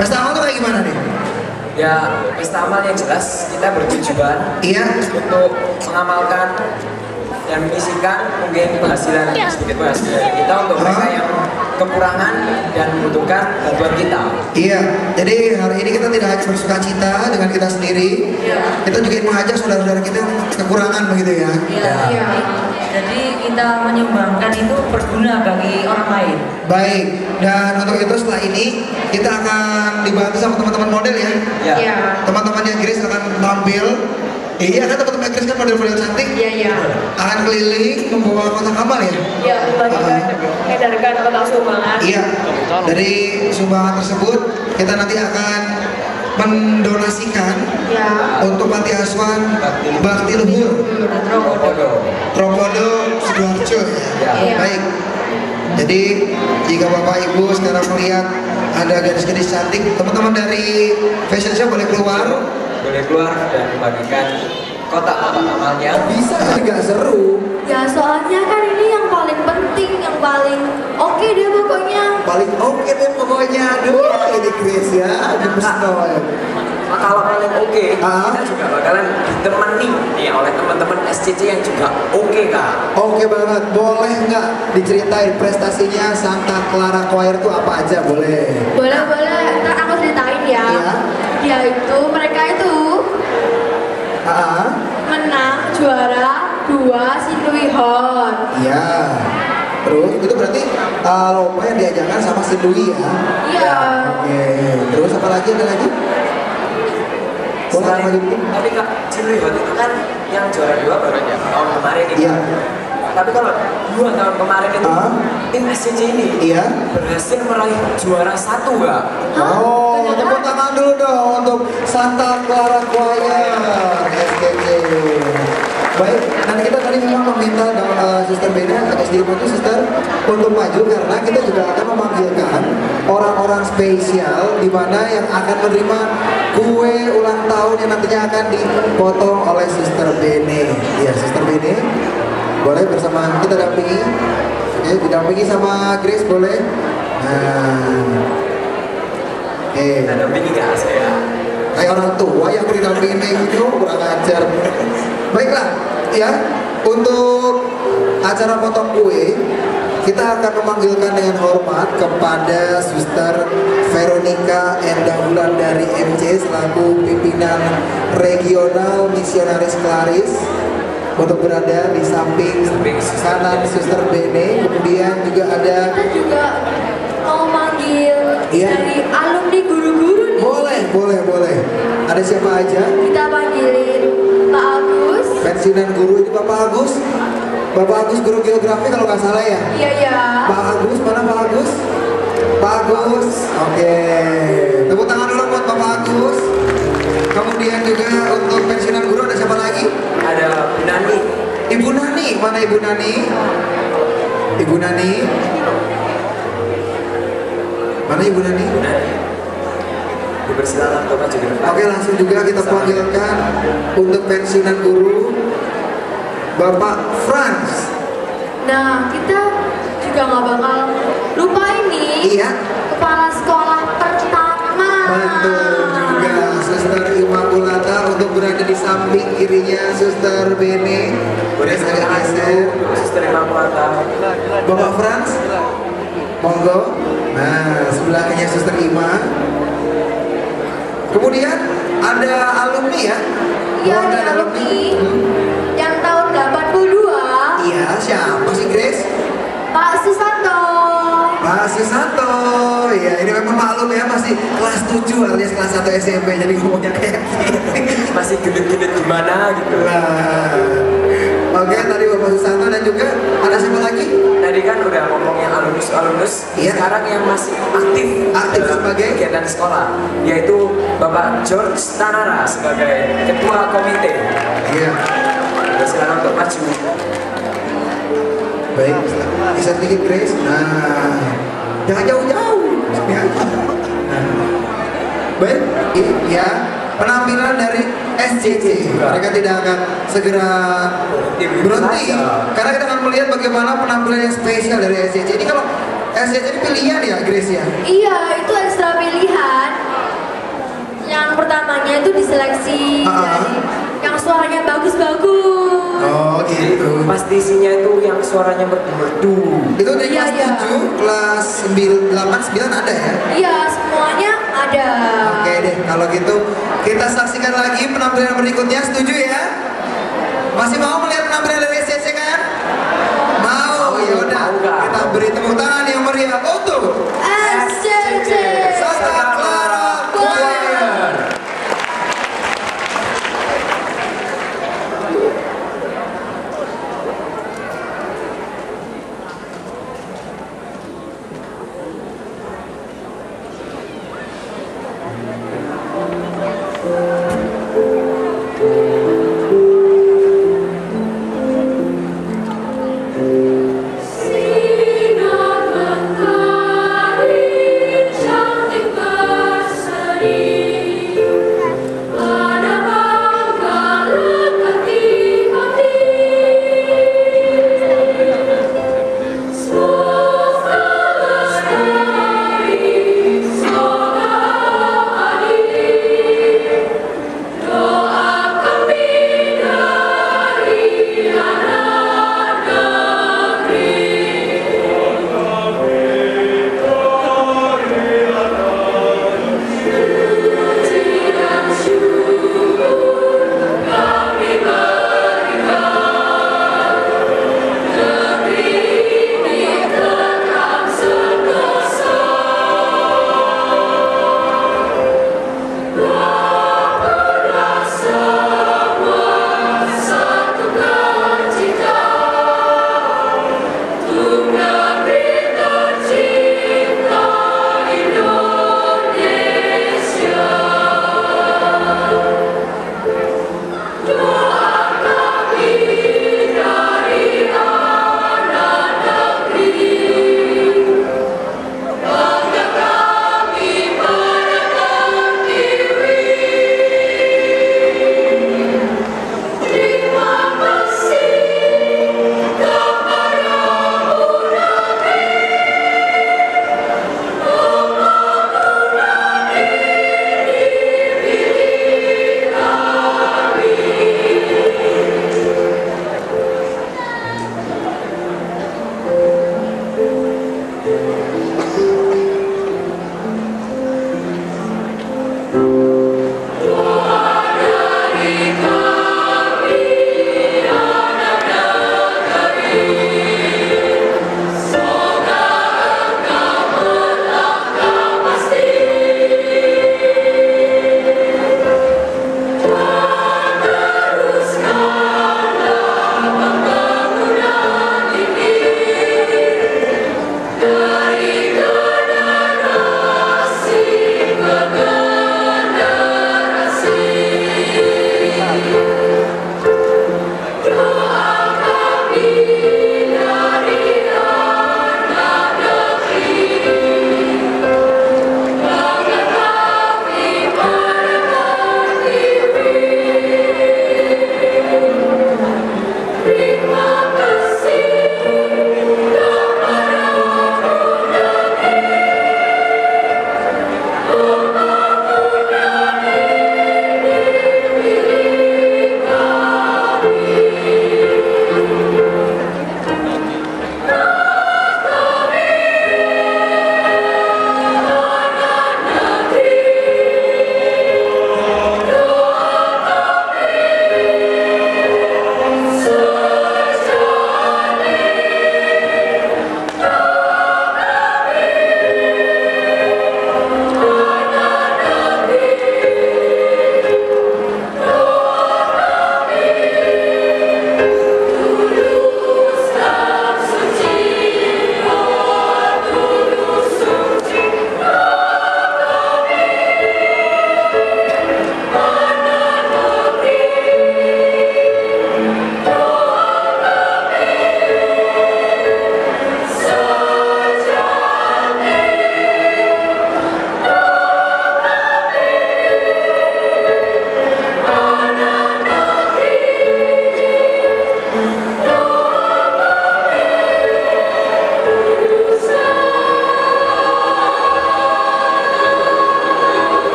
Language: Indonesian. Pesta amal tuh kayak gimana nih? Ya, pesta amal yang jelas kita bertujuan untuk mengamalkan dan mengisikan mungkin penghasilan sedikit penghasilan kita untuk mereka yang kekurangan dan membutuhkan bantuan kita. Iya, jadi hari ini kita tidak hanya bersuka cita dengan kita sendiri, kita juga mengajak saudara-saudara kita yang kekurangan begitu ya. Iya. Jadi kita menyumbangkan itu berguna bagi orang lain. Baik, dan untuk itu setelah ini kita akan dibantu sama teman-teman model ya. Iya. Teman-teman yang Grace akan tampil. Iya, kan teman-teman Grace kan model-model cantik. Iya. Akan keliling membawa kotak amal ya. Iya, membagikan, mengedarkan kotak sumbangan. Iya. Dari sumbangan tersebut kita nanti akan mendonasikan untuk Panti Asuhan Bakti Luhur. Tropodo Sidoarjo. Ya. Baik. Jadi jika Bapak Ibu sekarang melihat ada gadis-gadis cantik, teman-teman dari fashion show boleh keluar dan membagikan kotak amalnya. Bisa nggak seru ya, soalnya kan ini yang paling penting, yang paling oke deh pokoknya, aduh ini Grace ya, kalau paling oke kita juga bakalan ditemani ya oleh teman-teman SCC yang juga oke Kak. Oke banget. Boleh nggak diceritain prestasinya Santa Clara Choir itu apa aja? Boleh ntar aku ceritain ya. Itu mereka itu menang juara 2 Sinduihon. Iya. Terus itu berarti lomba yang diajarkan sama Sindui ya? Iya. Oke. Terus apa lagi, ada lagi? Selain, tapi Kak, Sinduihon itu kan yang juara 2 baru aja tahun kemarin ini. Iya. Tapi kalau 2 tahun kemarin itu tim SCC ini berhasil meraih juara 1 Kak. Oh, tepuk tangan dulu dong untuk Santa Clara Choir SCC. Baik, nanti kita tadi memang meminta Suster Bena atau Suster untuk maju karena kita juga akan memanggilkan orang-orang spesial di mana yang akan menerima kue ulang tahun yang nantinya akan dipotong oleh Suster Bene. Ya, Suster Bene boleh bersama kita dampingi, didampingi sama Grace boleh. Kita dampingi Kak, saya kayak orang tua yang didampingi gitu, kurang ajar. Baiklah ya, untuk acara potong kue kita akan memanggilkan dengan hormat kepada Suster Veronica Endah dari MC selaku pimpinan regional misionaris Klaris untuk berada di samping kanan Suster Bene. Kemudian juga ada, kita juga mau manggil dari alumni guru-guru nih. Boleh. Ada siapa aja? Kita panggilin Pak Agus. Pensiunan guru itu Bapak Agus. Bapak Agus guru geografi kalau nggak salah ya? Iya. Pak Agus, mana Pak Agus? Pak Agus. Oke. Tepuk tangan dulu buat Bapak Agus. Kemudian juga untuk pensiunan guru ada siapa lagi? Ada Ibu Nani. Ibu Nani, mana Ibu Nani? Ibu Nani. Mana Ibu Nani? Dipersilakan Bapak juga. Oke, langsung juga kita panggilkan untuk pensiunan guru Bapak Franz. Nah, kita juga nggak bakal lupa ini. Iya. Kepala sekolah pertama. Betul juga. Suster Ima Pulata untuk berada di samping kirinya Suster Bene. Suster Ima Pulata. Bapak Franz, monggo. Nah, sebelahnya Suster Ima. Kemudian ada alumni ya. Iya, ada alumni. Yang tahun 82. Iya, siapa sih Grace? Pak Susanto. Pak Susanto. Iya, ini memang maklum ya, masih kelas 7 alias kelas 1 SMP, jadi ngomongnya kayak masih gendut-gendut gimana gitu lah. Oke, tadi Bapak Susanto dan juga ada siapa lagi? Tadi kan udah ngomong yang alumnus. Iya. Sekarang yang masih aktif sebagai kegiatan sekolah, yaitu Bapak George Tanara sebagai ketua komite. Iya. Sekarang untuk maju. Baik, bisa sedikit Grace. Nah, jangan jauh-jauh. Baik, ya, penampilan dari SJC. Mereka tidak akan segera berhenti karena kita akan melihat bagaimana penampilan yang spesial dari SJC ini. Kalau SJC ini pilihan ya Grace ya? Iya, itu ekstra pilihan. seleksi dari yang suaranya bagus-bagus. Oh gitu. Pas diisinya itu yang suaranya berdu. Itu dari kelas 7, kelas 9, 8, 9 ada ya? Iya, semuanya ada. Oke deh, kalau gitu kita saksikan lagi penampilan berikutnya, setuju ya? Masih mau melihat penampilan dari SCC kan? Mau, yaudah kita beri tepuk tangan yang meriah untuk SCC.